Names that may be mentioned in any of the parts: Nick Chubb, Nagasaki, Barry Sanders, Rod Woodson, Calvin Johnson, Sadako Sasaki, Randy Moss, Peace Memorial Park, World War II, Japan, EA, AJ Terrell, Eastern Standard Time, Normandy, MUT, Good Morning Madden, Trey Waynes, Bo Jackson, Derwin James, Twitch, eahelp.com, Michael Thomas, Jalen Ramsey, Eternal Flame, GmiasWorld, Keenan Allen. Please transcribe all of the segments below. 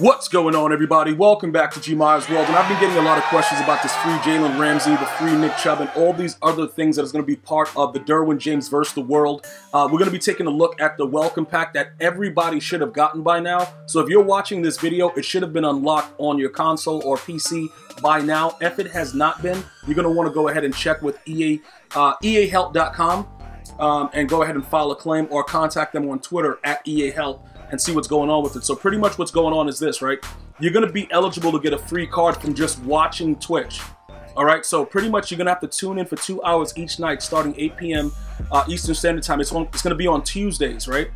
What's going on, everybody? Welcome back to GmiasWorld, and I've been getting a lot of questions about this free Jalen Ramsey, the free Nick Chubb, and all these other things that is going to be part of the Derwin James versus the world. We're going to be taking a look at the welcome pack that everybody should have gotten by now. So if you're watching this video, it should have been unlocked on your console or PC by now. If it has not been, you're going to want to go ahead and check with EA, eahelp.com, and go ahead and file a claim or contact them on Twitter at eahelp. And see what's going on with it. So pretty much what's going on is this, right? You're going to be eligible to get a free card from just watching Twitch. All right, so pretty much you're going to have to tune in for 2 hours each night starting 8 p.m. Eastern Standard Time. It's going to be on Tuesdays, right?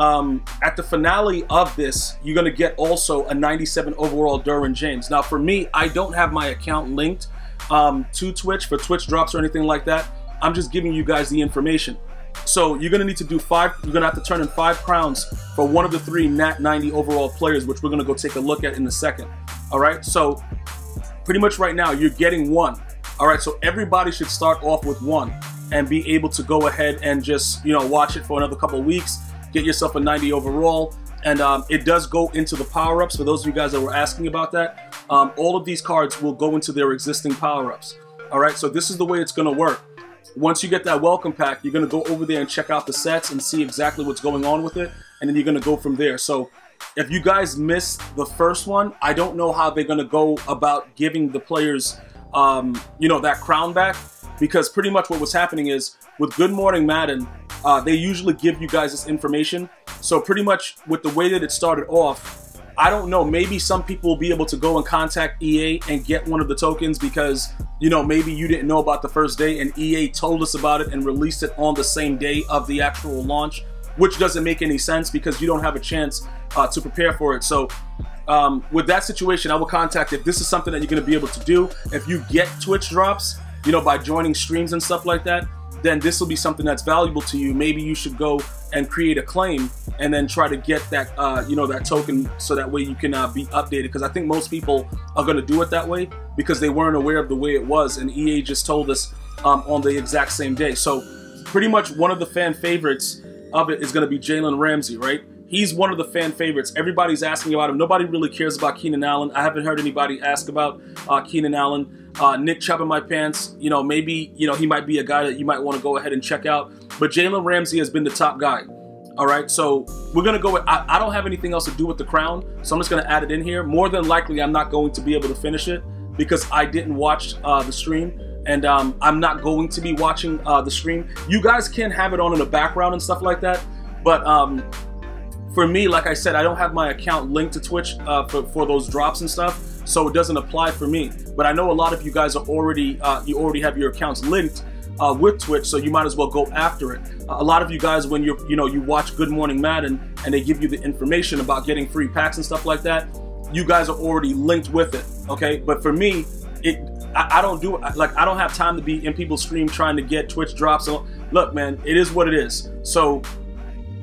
At the finale of this, you're going to get also a 97 overall Derwin James. Now for me, I don't have my account linked to Twitch for Twitch drops or anything like that. I'm just giving you guys the information. So you're going to need to do you're going to have to turn in £5 for one of the three Nat 90 overall players, which we're going to go take a look at in a second. All right. So pretty much right now you're getting one. All right. So everybody should start off with one and be able to go ahead and just, you know, watch it for another couple of weeks, get yourself a 90 overall. And it does go into the power-ups for those of you guys that were asking about that. All of these cards will go into their existing power-ups. All right. So this is the way it's going to work. Once you get that welcome pack, you're going to go over there and check out the sets and see exactly what's going on with it, and then you're going to go from there. So if you guys missed the first one, I don't know how they're going to go about giving the players, you know, that crown back, because pretty much what was happening is with Good Morning Madden, they usually give you guys this information. So pretty much with the way that it started off, I don't know, maybe some people will be able to go and contact EA and get one of the tokens because, you know, maybe you didn't know about the first day and EA told us about it and released it on the same day of the actual launch, which doesn't make any sense because you don't have a chance to prepare for it. So with that situation, I will contact if this is something that you're going to be able to do. If you get Twitch drops, you know, by joining streams and stuff like that, then this will be something that's valuable to you. Maybe you should go and create a claim and then try to get that, you know, that token so that way you can be updated. Because I think most people are going to do it that way because they weren't aware of the way it was. And EA just told us on the exact same day. So pretty much one of the fan favorites of it is going to be Jalen Ramsey, right? He's one of the fan favorites. Everybody's asking about him. Nobody really cares about Keenan Allen. I haven't heard anybody ask about Keenan Allen. Nick Chubb in my pants, you know, maybe, you know, he might be a guy that you might want to go ahead and check out. But Jalen Ramsey has been the top guy. All right, so we're going to go with, I don't have anything else to do with the crown, so I'm just going to add it in here. More than likely, I'm not going to be able to finish it because I didn't watch the stream. And I'm not going to be watching the stream. You guys can have it on in the background and stuff like that. But for me, like I said, I don't have my account linked to Twitch for those drops and stuff, so it doesn't apply for me. But I know a lot of you guys are already, you already have your accounts linked with Twitch, so you might as well go after it. A lot of you guys, when you're, you know, you watch Good Morning Madden and they give you the information about getting free packs and stuff like that, you guys are already linked with it, okay? But for me, I don't do it. Like, I don't have time to be in people's stream trying to get Twitch drops. So, look, man, it is what it is. So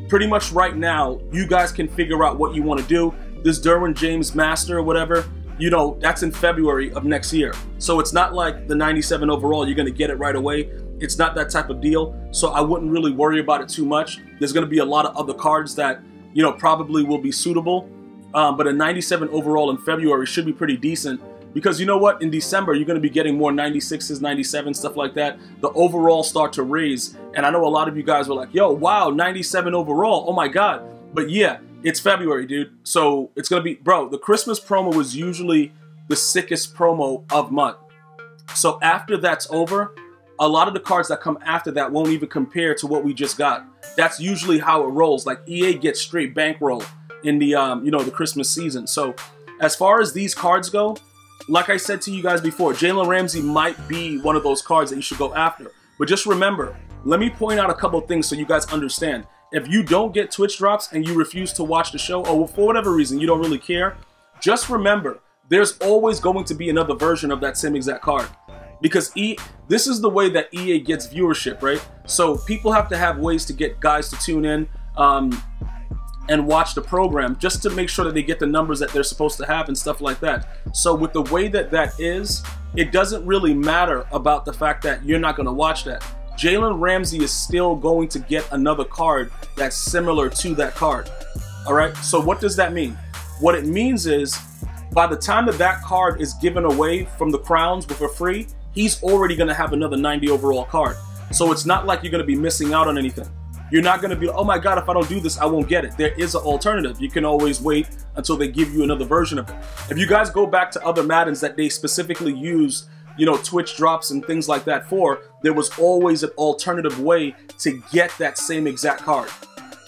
pretty much right now, you guys can figure out what you want to do. This Derwin James Master or whatever, you know, that's in February of next year. So it's not like the 97 overall, you're going to get it right away. It's not that type of deal. So I wouldn't really worry about it too much. There's going to be a lot of other cards that, you know, probably will be suitable. But a 97 overall in February should be pretty decent. Because you know what, in December, you're going to be getting more 96s, 97s, stuff like that. The overall start to raise. And I know a lot of you guys were like, yo, wow, 97 overall. Oh, my God. But yeah, it's February, dude. So it's going to be, bro, the Christmas promo was usually the sickest promo of month. So after that's over, a lot of the cards that come after that won't even compare to what we just got. That's usually how it rolls. Like EA gets straight bankroll in the, you know, the Christmas season. So as far as these cards go, like I said to you guys before, Jalen Ramsey might be one of those cards that you should go after. But just remember, let me point out a couple of things so you guys understand. If you don't get Twitch drops and you refuse to watch the show, or for whatever reason, you don't really care, just remember, there's always going to be another version of that same exact card. Because this is the way that EA gets viewership, right? So people have to have ways to get guys to tune in and watch the program just to make sure that they get the numbers that they're supposed to have and stuff like that. So with the way that that is, it doesn't really matter about the fact that you're not gonna watch that. Jalen Ramsey is still going to get another card that's similar to that card, all right? So what does that mean? What it means is by the time that that card is given away from the Crowns for free, he's already going to have another 90 overall card. So it's not like you're going to be missing out on anything. You're not going to be, oh my God, if I don't do this, I won't get it. There is an alternative. You can always wait until they give you another version of it. If you guys go back to other Maddens that they specifically used, you know, Twitch drops and things like that for, there was always an alternative way to get that same exact card.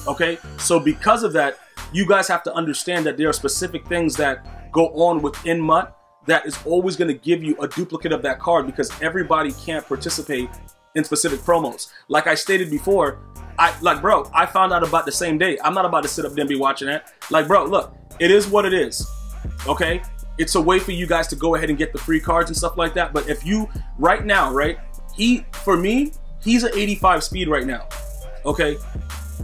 Okay? So because of that, you guys have to understand that there are specific things that go on within Mutt that is always going to give you a duplicate of that card because everybody can't participate in specific promos. Like I stated before, I found out about the same day. I'm not about to sit up there and be watching that. Like, bro, look, it is what it is, okay? It's a way for you guys to go ahead and get the free cards and stuff like that. But if you, right now, right, for me, he's an 85 speed right now, okay?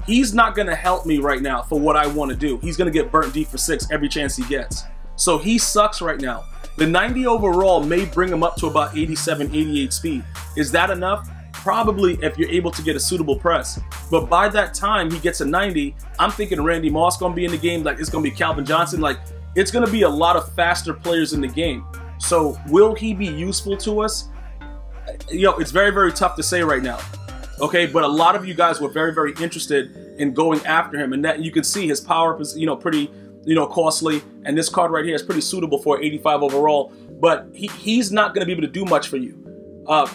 He's not gonna help me right now for what I wanna do. He's gonna get burnt deep for 6 every chance he gets. So he sucks right now. The 90 overall may bring him up to about 87, 88 speed. Is that enough? Probably if you're able to get a suitable press. But by that time he gets a 90, I'm thinking Randy Moss gonna be in the game, like it's gonna be Calvin Johnson, like it's gonna be a lot of faster players in the game. So will he be useful to us? You know, it's very, very tough to say right now. Okay, but a lot of you guys were very, very interested in going after him, and that you can see his power is, you know, pretty, you know, costly, and this card right here is pretty suitable for 85 overall. But he's not gonna be able to do much for you.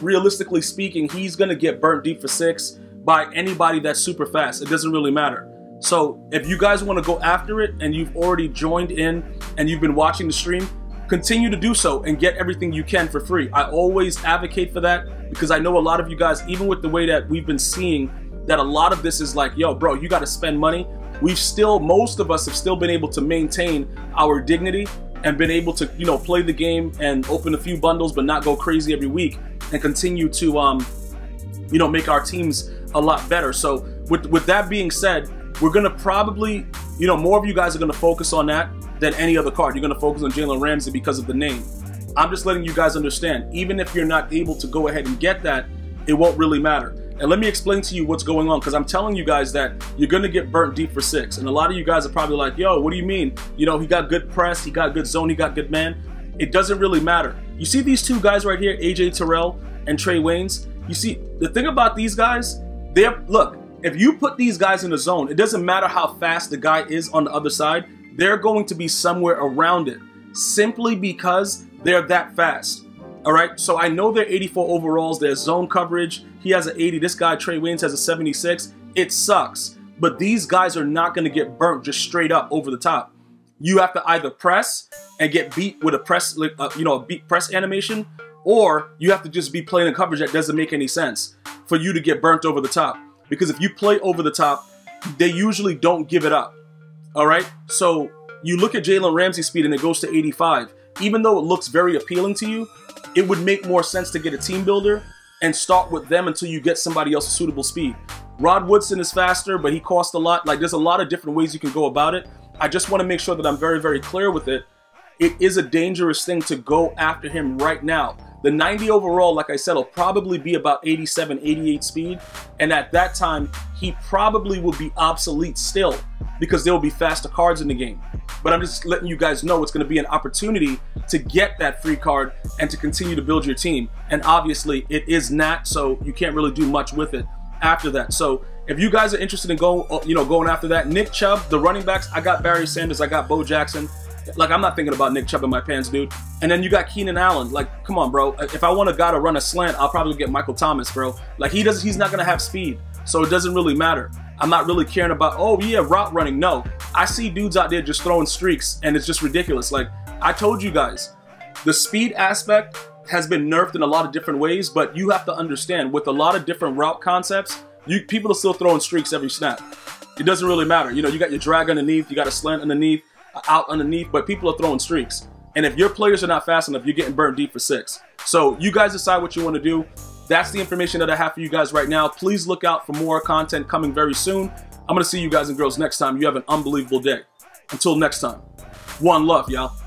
Realistically speaking, he's going to get burnt deep for 6 by anybody that's super fast. It doesn't really matter. So if you guys want to go after it and you've already joined in and you've been watching the stream, continue to do so and get everything you can for free. I always advocate for that because I know a lot of you guys, even with the way that we've been seeing that a lot of this is like, yo, bro, you got to spend money. We've still, most of us have still been able to maintain our dignity and been able to, you know, play the game and open a few bundles but not go crazy every week and continue to, you know, make our teams a lot better. So with that being said, we're gonna probably, you know, more of you guys are gonna focus on that than any other card. You're gonna focus on Jalen Ramsey because of the name. I'm just letting you guys understand, even if you're not able to go ahead and get that, it won't really matter. And let me explain to you what's going on, because I'm telling you guys that you're gonna get burnt deep for 6. And a lot of you guys are probably like, yo, what do you mean? You know, he got good press, he got good zone, he got good man. It doesn't really matter. You see these two guys right here, AJ Terrell and Trey Waynes? You see, the thing about these guys, they're, look, if you put these guys in the zone, it doesn't matter how fast the guy is on the other side, they're going to be somewhere around it, simply because they're that fast. All right, so I know they're 84 overalls, there's zone coverage, he has an 80, this guy Trey Waynes has a 76, it sucks. But these guys are not gonna get burnt just straight up over the top. You have to either press and get beat with a press, you know, a beat press animation, or you have to just be playing a coverage that doesn't make any sense for you to get burnt over the top. Because if you play over the top, they usually don't give it up, all right? So you look at Jalen Ramsey's speed and it goes to 85. Even though it looks very appealing to you, it would make more sense to get a team builder and start with them until you get somebody else's suitable speed. Rod Woodson is faster, but he costs a lot. Like, there's a lot of different ways you can go about it. I just want to make sure that I'm very, very clear with it. It is a dangerous thing to go after him right now. The 90 overall, like I said, will probably be about 87, 88 speed. And at that time, he probably will be obsolete still because there will be faster cards in the game. But I'm just letting you guys know it's going to be an opportunity to get that free card and to continue to build your team. And obviously, it is not, so you can't really do much with it after that. So if you guys are interested in going after that, Nick Chubb, the running backs, I got Barry Sanders, I got Bo Jackson. Like, I'm not thinking about Nick Chubb in my pants, dude. And then you got Keenan Allen. Like, come on, bro. If I want a guy to run a slant, I'll probably get Michael Thomas, bro. Like, he's not going to have speed, so it doesn't really matter. I'm not really caring about, oh, yeah, route running. No, I see dudes out there just throwing streaks, and it's just ridiculous. Like, I told you guys, the speed aspect has been nerfed in a lot of different ways, but you have to understand, with a lot of different route concepts, people are still throwing streaks every snap. It doesn't really matter. You know, you got your drag underneath, you got a slant underneath, out underneath, but people are throwing streaks. And if your players are not fast enough, you're getting burnt deep for 6. So you guys decide what you want to do. That's the information that I have for you guys right now. Please look out for more content coming very soon. I'm going to see you guys and girls next time. You have an unbelievable day. Until next time, one love, y'all.